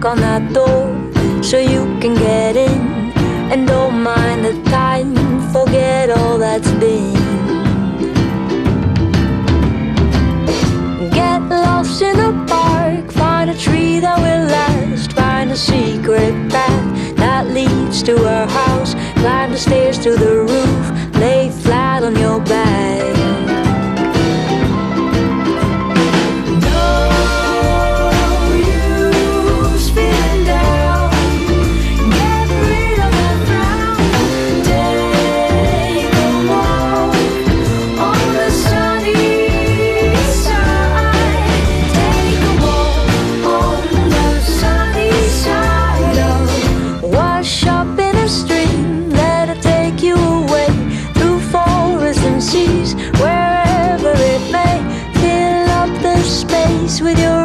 knock on that door so you can get in. And don't mind the time, forget all that's been. Get lost in the park, find a tree that will last. Find a secret path that leads to our house. Climb the stairs to the roof, lay flat on your back. With your